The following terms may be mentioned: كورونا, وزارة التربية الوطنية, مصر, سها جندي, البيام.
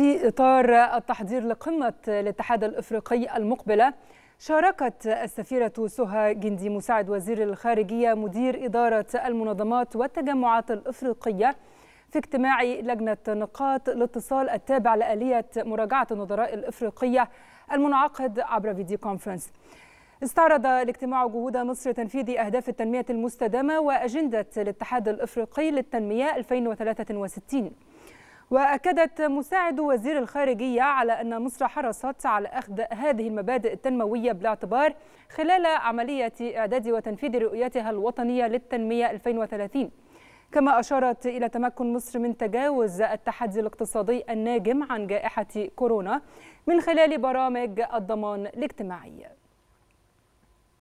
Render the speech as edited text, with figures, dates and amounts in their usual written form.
في إطار التحضير لقمة الاتحاد الإفريقي المقبلة، شاركت السفيرة سها جندي مساعد وزير الخارجية مدير إدارة المنظمات والتجمعات الإفريقية في اجتماع لجنة نقاط الاتصال التابع لآلية مراجعة النظراء الإفريقية المنعقد عبر فيديو كونفرنس. استعرض الاجتماع جهود مصر تنفيذ أهداف التنمية المستدامة وأجندة الاتحاد الإفريقي للتنمية 2063. وأكدت مساعد وزير الخارجية على أن مصر حرصت على أخذ هذه المبادئ التنموية بالاعتبار خلال عملية إعداد وتنفيذ رؤيتها الوطنية للتنمية 2030. كما أشارت إلى تمكن مصر من تجاوز التحدي الاقتصادي الناجم عن جائحة كورونا من خلال برامج الضمان الاجتماعي.